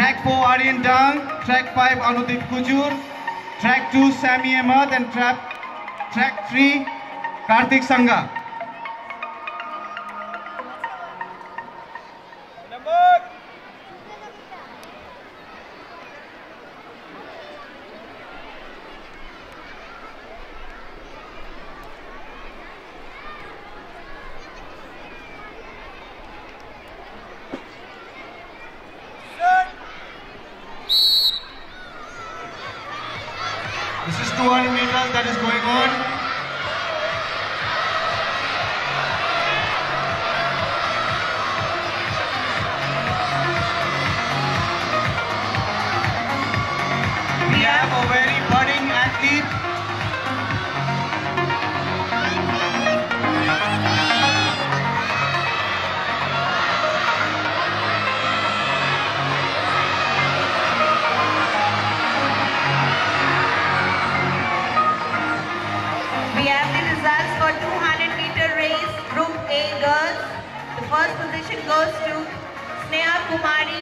Track 4, Aryan Dang. Track 5, Anudip Kujur. Track 2, Sami Ahmad. And track 3, Karthik Sangha. This is 200 meters that is going on. We have a very budding athlete. First position goes to Sneha Kumari.